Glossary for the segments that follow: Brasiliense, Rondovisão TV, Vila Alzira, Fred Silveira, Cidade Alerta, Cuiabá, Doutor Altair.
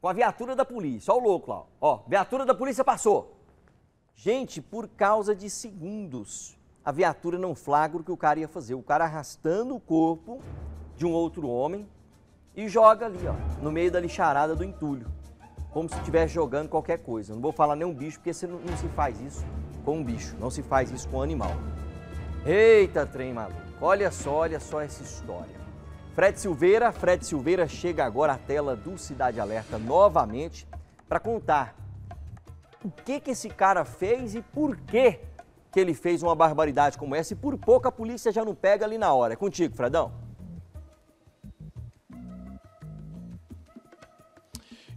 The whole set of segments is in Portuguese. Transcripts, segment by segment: com a viatura da polícia. Olha o louco lá, ó. Viatura da polícia passou. Gente, por causa de segundos, a viatura não flagra o que o cara ia fazer. O cara arrastando o corpo de um outro homem e joga ali, ó, no meio da lixarada do entulho. Como se estivesse jogando qualquer coisa. Não vou falar nem um bicho, porque você não se faz isso com um bicho. Não se faz isso com um animal. Eita, trem maluco. Olha só essa história. Fred Silveira chega agora à tela do Cidade Alerta novamente para contar o que que esse cara fez e por que que ele fez uma barbaridade como essa e por pouco a polícia já não pega ali na hora. É contigo, Fredão.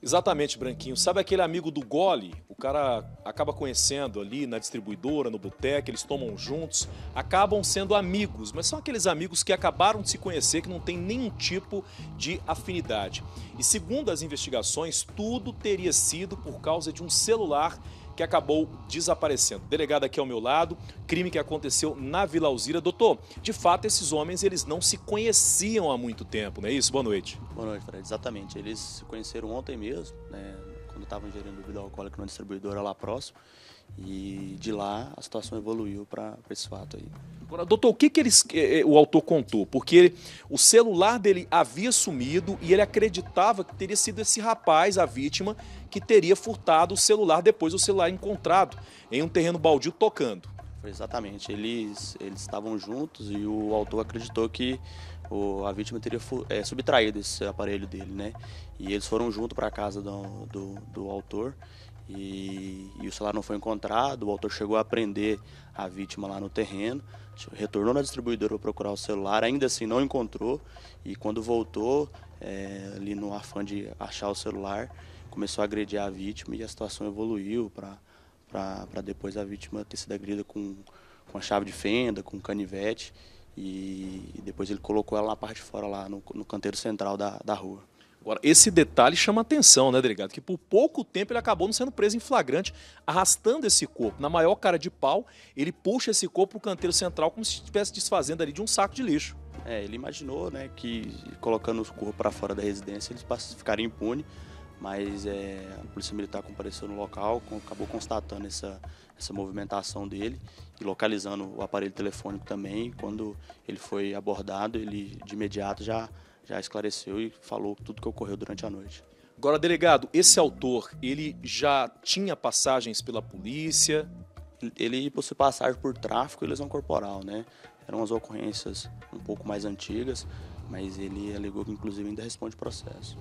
Exatamente, Branquinho. Sabe aquele amigo do gole? O cara acaba conhecendo ali na distribuidora, no boteco, eles tomam juntos, acabam sendo amigos, mas são aqueles amigos que acabaram de se conhecer, que não tem nenhum tipo de afinidade. E segundo as investigações, tudo teria sido por causa de um celular que acabou desaparecendo. Delegado aqui ao meu lado, crime que aconteceu na Vila Alzira. Doutor, de fato, esses homens, eles não se conheciam há muito tempo, não é isso? Boa noite. Boa noite, Fred. Exatamente. Eles se conheceram ontem mesmo, né, quando estavam ingerindo bebida alcoólica numa distribuidora lá próximo. E de lá, a situação evoluiu para esse fato aí. Agora, doutor, o que que o autor contou? Porque o celular dele havia sumido e ele acreditava que teria sido esse rapaz, a vítima, que teria furtado o celular depois do celular encontrado em um terreno baldio tocando. Foi exatamente. Eles estavam juntos e o autor acreditou que a vítima teria subtraído esse aparelho dele, né? E eles foram junto para a casa do autor. E o celular não foi encontrado, o autor chegou a prender a vítima lá no terreno, retornou na distribuidora para procurar o celular, ainda assim não encontrou, e quando voltou, ali no afã de achar o celular, começou a agredir a vítima e a situação evoluiu para depois a vítima ter sido agredida com a chave de fenda, com canivete, e depois ele colocou ela na parte de fora, lá no canteiro central da rua. Agora, esse detalhe chama atenção, né, delegado? Que por pouco tempo ele acabou não sendo preso em flagrante, arrastando esse corpo. Na maior cara de pau, ele puxa esse corpo para o canteiro central como se estivesse desfazendo ali de um saco de lixo. É, ele imaginou, né, que colocando o corpo para fora da residência eles ficariam impunes, mas a Polícia Militar compareceu no local, acabou constatando essa movimentação dele e localizando o aparelho telefônico também. Quando ele foi abordado, ele de imediato já esclareceu e falou tudo que ocorreu durante a noite. Agora, delegado, esse autor, ele já tinha passagens pela polícia? Ele possui passagem por tráfico e lesão corporal, né? Eram as ocorrências um pouco mais antigas, mas ele alegou que, inclusive, ainda responde processo.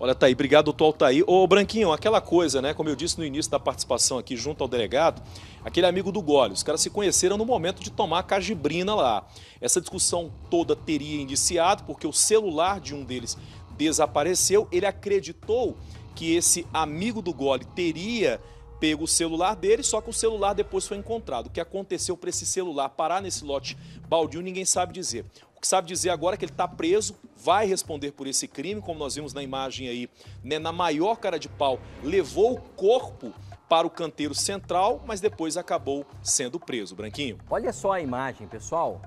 Olha, tá aí. Obrigado, doutor Altair. Ô, Branquinho, aquela coisa, né? Como eu disse no início da participação aqui junto ao delegado, aquele amigo do gole, os caras se conheceram no momento de tomar a cajibrina lá. Essa discussão toda teria iniciado porque o celular de um deles desapareceu. Ele acreditou que esse amigo do gole teria pego o celular dele, só que o celular depois foi encontrado. O que aconteceu para esse celular parar nesse lote baldio, ninguém sabe dizer. Sabe dizer agora que ele está preso, vai responder por esse crime, como nós vimos na imagem aí, né, na maior cara de pau, levou o corpo para o canteiro central, mas depois acabou sendo preso, Branquinho. Olha só a imagem, pessoal.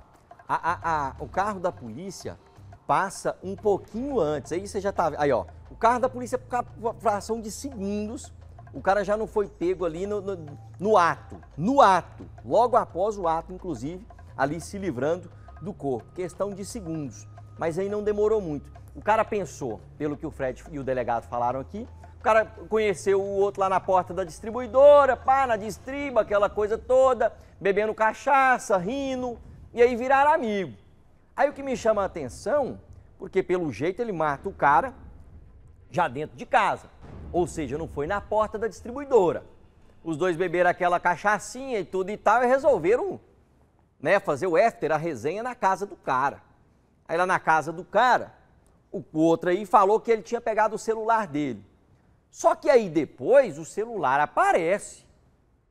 O carro da polícia passa um pouquinho antes, aí você já tá... Aí, ó, o carro da polícia, por fração de segundos, o cara já não foi pego ali no ato, logo após o ato, inclusive, ali se livrando do corpo, questão de segundos, mas aí não demorou muito. O cara pensou, pelo que o Fred e o delegado falaram aqui, o cara conheceu o outro lá na porta da distribuidora, na distriba, aquela coisa toda, bebendo cachaça, rindo, e aí viraram amigo. Aí o que me chama a atenção, porque pelo jeito ele mata o cara já dentro de casa, ou seja, não foi na porta da distribuidora. Os dois beberam aquela cachaçinha e tudo e tal e resolveram, né, fazer o after, a resenha na casa do cara. Aí lá na casa do cara, o outro aí falou que ele tinha pegado o celular dele. Só que aí depois o celular aparece.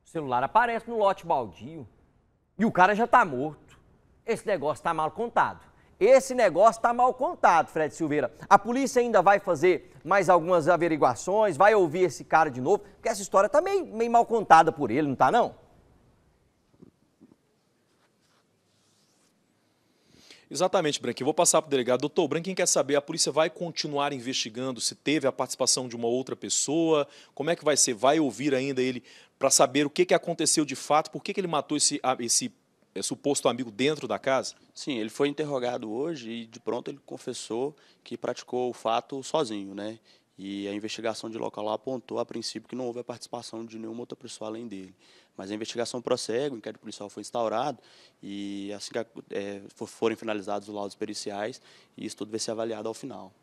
O celular aparece no lote baldio. E o cara já tá morto. Esse negócio tá mal contado. Esse negócio tá mal contado, Fred Silveira. A polícia ainda vai fazer mais algumas averiguações, vai ouvir esse cara de novo, porque essa história tá meio mal contada por ele, não tá não? Exatamente, Branquinho. Vou passar para o delegado. Doutor, Branquinho quer saber, a polícia vai continuar investigando se teve a participação de uma outra pessoa? Como é que vai ser? Vai ouvir ainda ele para saber o que aconteceu de fato? Por que ele matou esse suposto amigo dentro da casa? Sim, ele foi interrogado hoje e de pronto ele confessou que praticou o fato sozinho, né? E a investigação de local lá apontou, a princípio, que não houve a participação de nenhuma outra pessoa além dele. Mas a investigação prossegue, o inquérito policial foi instaurado e assim que forem finalizados os laudos periciais, isso tudo vai ser avaliado ao final.